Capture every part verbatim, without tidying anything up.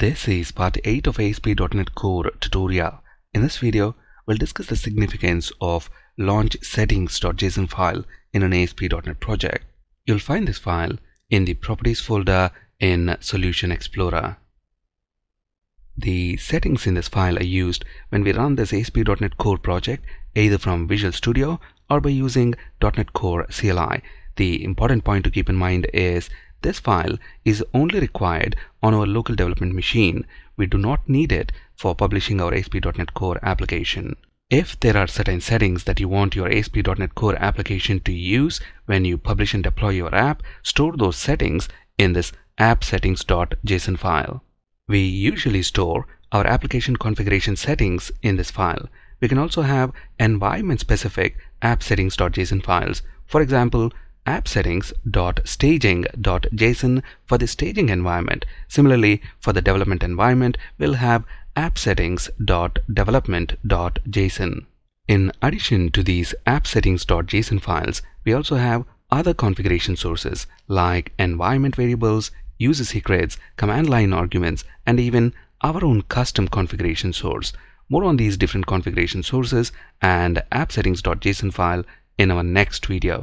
This is part eight of A S P dot NET Core tutorial. In this video, we'll discuss the significance of launch settings dot J S O N file in an A S P dot NET project. You'll find this file in the Properties folder in Solution Explorer. The settings in this file are used when we run this A S P dot NET Core project, either from Visual Studio or by using dot NET Core C L I. The important point to keep in mind is this file is only required on our local development machine. We do not need it for publishing our A S P dot NET Core application. If there are certain settings that you want your A S P dot NET Core application to use when you publish and deploy your app, store those settings in this app settings dot J S O N file. We usually store our application configuration settings in this file. We can also have environment-specific app settings dot J S O N files. For example, app settings dot staging dot J S O N for the staging environment. Similarly, for the development environment, we'll have app settings dot development dot J S O N. In addition to these app settings dot J S O N files, we also have other configuration sources like environment variables, user secrets, command line arguments, and even our own custom configuration source. More on these different configuration sources and app settings dot J S O N file in our next video.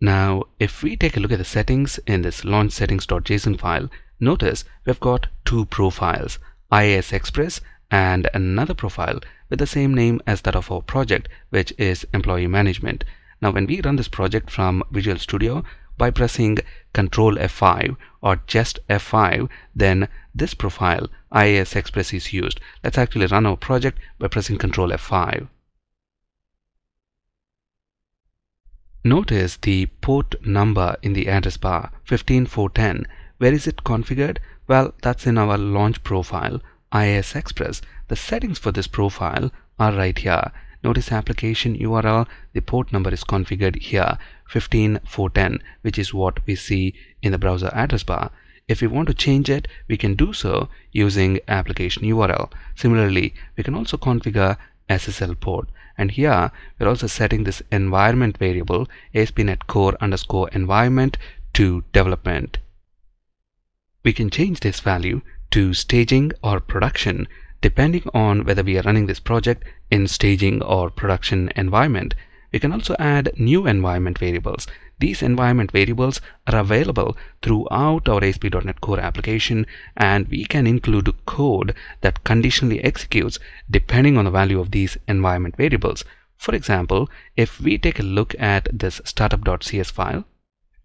Now, if we take a look at the settings in this launch settings dot J S O N file, notice we've got two profiles, I I S Express and another profile with the same name as that of our project, which is Employee Management. Now, when we run this project from Visual Studio by pressing control F five or just F five, then this profile, I I S Express, is used. Let's actually run our project by pressing control F five. Notice the port number in the address bar, fifteen four ten. Where is it configured? Well, that's in our launch profile, I I S Express. The settings for this profile are right here. Notice application U R L, the port number is configured here, fifteen four ten, which is what we see in the browser address bar. If we want to change it, we can do so using application U R L. Similarly, we can also configure S S L port, and here we're also setting this environment variable A S P dot NET Core underscore environment to development. We can change this value to staging or production depending on whether we are running this project in staging or production environment. We can also add new environment variables. These environment variables are available throughout our A S P dot NET Core application, and we can include code that conditionally executes depending on the value of these environment variables. For example, if we take a look at this startup dot C S file,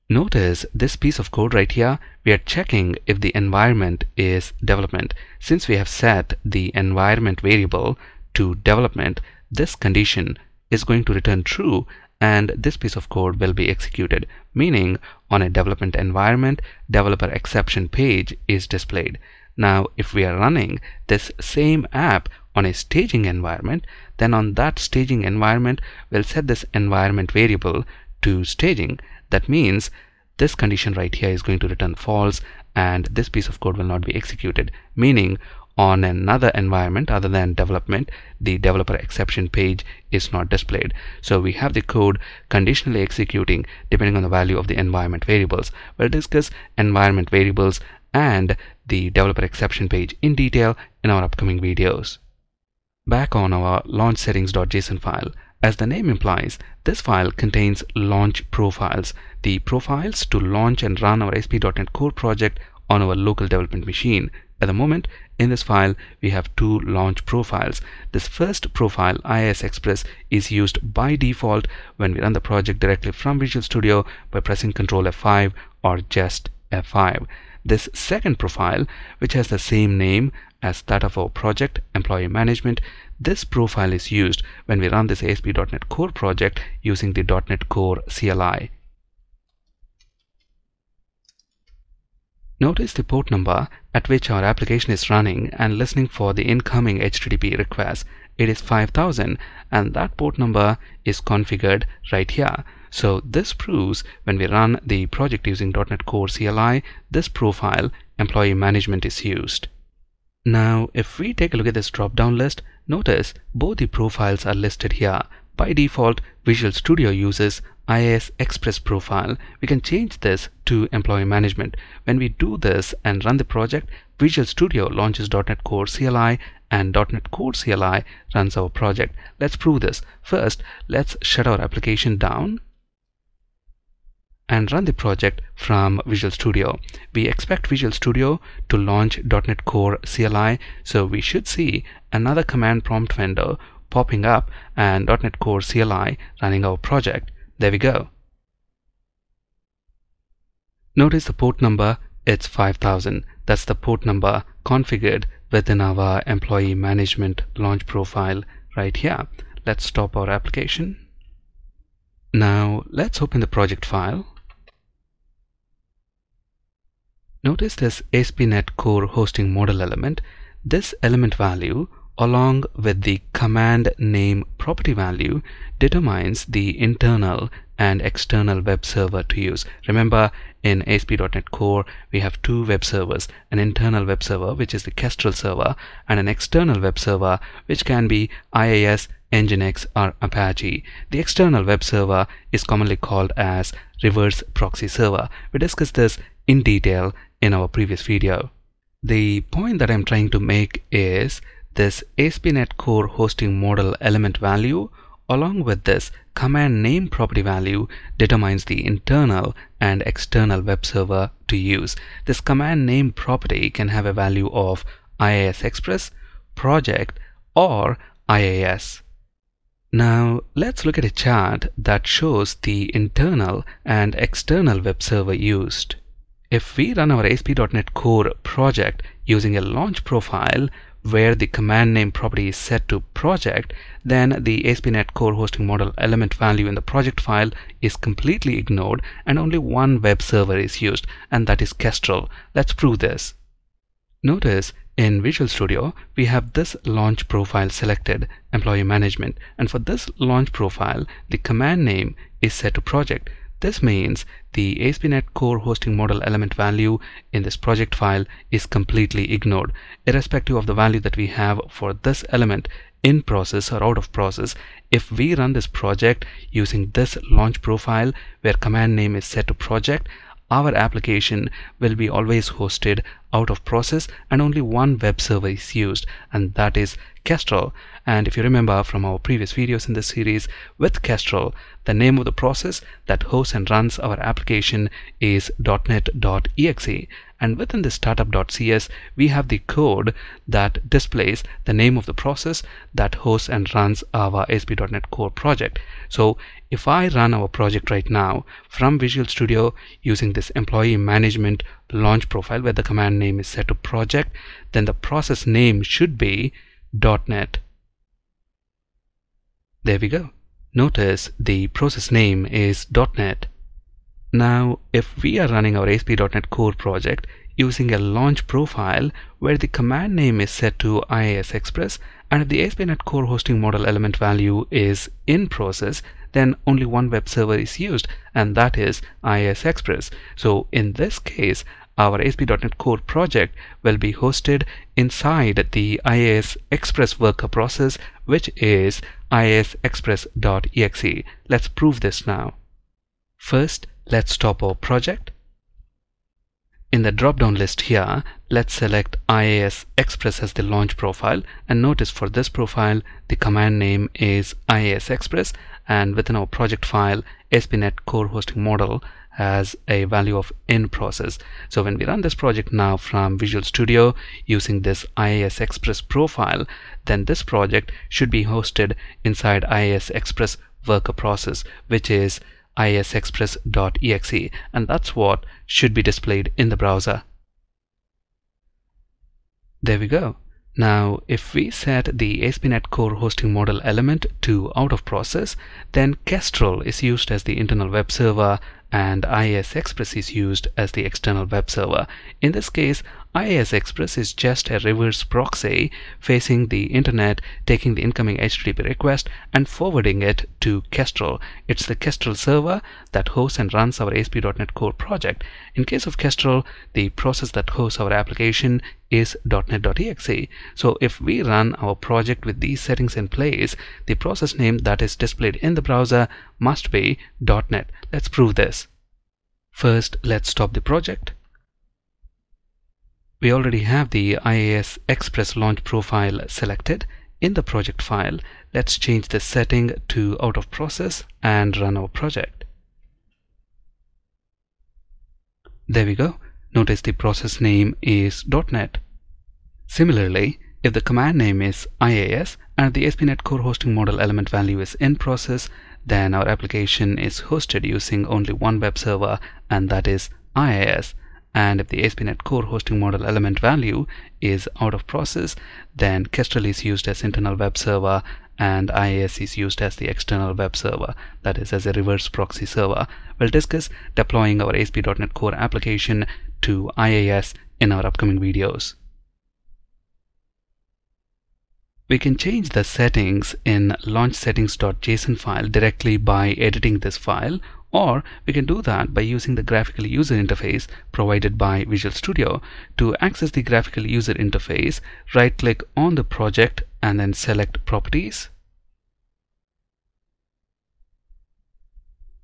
notice this piece of code right here. We are checking if the environment is development. Since we have set the environment variable to development, this condition is going to return true, and this piece of code will be executed, meaning on a development environment, developer exception page is displayed. Now, if we are running this same app on a staging environment, then on that staging environment, we'll set this environment variable to staging. That means this condition right here is going to return false, and this piece of code will not be executed, meaning on another environment other than development, the developer exception page is not displayed. So we have the code conditionally executing depending on the value of the environment variables. We'll discuss environment variables and the developer exception page in detail in our upcoming videos. Back on our launch settings dot J S O N file, as the name implies, this file contains launch profiles, the profiles to launch and run our A S P dot NET Core project on our local development machine. At the moment, in this file, we have two launch profiles. This first profile, I I S Express, is used by default when we run the project directly from Visual Studio by pressing control F five or just F five. This second profile, which has the same name as that of our project, Employee Management, this profile is used when we run this A S P dot NET Core project using the dot NET Core C L I. Notice the port number at which our application is running and listening for the incoming H T T P request. It is five thousand, and that port number is configured right here. So this proves when we run the project using dot NET Core C L I, this profile, Employee Management, is used. Now, if we take a look at this drop-down list, notice both the profiles are listed here. By default, Visual Studio uses I I S Express profile, we can change this to Employee Management. When we do this and run the project, Visual Studio launches .NET Core C L I and .NET Core C L I runs our project. Let's prove this. First, let's shut our application down and run the project from Visual Studio. We expect Visual Studio to launch .NET Core C L I, so we should see another command prompt window popping up and .NET Core C L I running our project. There we go. Notice the port number, it's five thousand. That's the port number configured within our Employee Management launch profile right here. Let's stop our application. Now let's open the project file. Notice this A S P dot NET Core hosting model element. This element value along with the command name property value determines the internal and external web server to use. Remember, in A S P dot NET Core we have two web servers, an internal web server which is the Kestrel server and an external web server which can be I I S, Nginx or Apache. The external web server is commonly called as reverse proxy server. We discussed this in detail in our previous video. The point that I'm trying to make is this A S P dot NET Core hosting model element value along with this command name property value determines the internal and external web server to use. This command name property can have a value of I I S Express, project or I I S. Now let's look at a chart that shows the internal and external web server used. If we run our A S P dot NET Core project using a launch profile where the command name property is set to project, then the A S P dot NET Core hosting model element value in the project file is completely ignored and only one web server is used, and that is Kestrel. Let's prove this. Notice in Visual Studio we have this launch profile selected, Employee Management, and for this launch profile the command name is set to project. This means the A S P dot NET Core hosting model element value in this project file is completely ignored. Irrespective of the value that we have for this element, in process or out of process, if we run this project using this launch profile where command name is set to project, our application will be always hosted out of process and only one web server is used, and that is Kestrel. And if you remember from our previous videos in this series, with Kestrel the name of the process that hosts and runs our application is dot net dot E X E, and within the startup dot C S we have the code that displays the name of the process that hosts and runs our A S P dot NET Core project. So if I run our project right now from Visual Studio using this Employee Management launch profile where the command name is set to project, then the process name should be .NET. There we go. Notice the process name is .NET. Now if we are running our A S P dot NET Core project using a launch profile where the command name is set to I I S Express, and if the A S P dot NET Core hosting model element value is in process, then only one web server is used, and that is I I S Express. So in this case our A S P dot NET Core project will be hosted inside the I I S Express worker process, which is I I S Express dot E X E. Let's prove this now. First, let's stop our project. In the drop-down list here, let's select I I S Express as the launch profile, and notice for this profile the command name is I I S Express, and within our project file A S P dot NET Core hosting model has a value of in process. So when we run this project now from Visual Studio using this I I S Express profile, then this project should be hosted inside I I S Express worker process, which is I I S Express dot E X E, and that's what should be displayed in the browser. There we go. Now if we set the A S P dot NET Core hosting model element to out of process, then Kestrel is used as the internal web server and I I S Express is used as the external web server. In this case, I I S Express is just a reverse proxy facing the internet, taking the incoming H T T P request and forwarding it to Kestrel. It's the Kestrel server that hosts and runs our A S P dot NET Core project. In case of Kestrel, the process that hosts our application is dot net dot E X E. So if we run our project with these settings in place, the process name that is displayed in the browser must be .NET. Let's prove this. First, let's stop the project. We already have the I I S Express launch profile selected. In the project file, let's change the setting to OutOfProcess and run our project. There we go. Notice the process name is .NET. Similarly, if the command name is I A S and the A S P dot net Core hosting model element value is InProcess, then our application is hosted using only one web server, and that is I A S. And if the A S P dot net Core hosting model element value is OutOfProcess, then Kestrel is used as internal web server and I A S is used as the external web server, that is as a reverse proxy server. We'll discuss deploying our A S P dot net Core application to I A S in our upcoming videos. We can change the settings in launch settings dot J S O N file directly by editing this file, or we can do that by using the graphical user interface provided by Visual Studio. To access the graphical user interface, right-click on the project and then select Properties.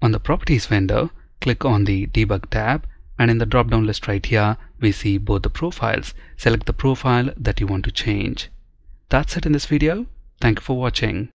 On the Properties window, click on the Debug tab, and in the drop-down list right here, we see both the profiles. Select the profile that you want to change. That's it in this video. Thank you for watching.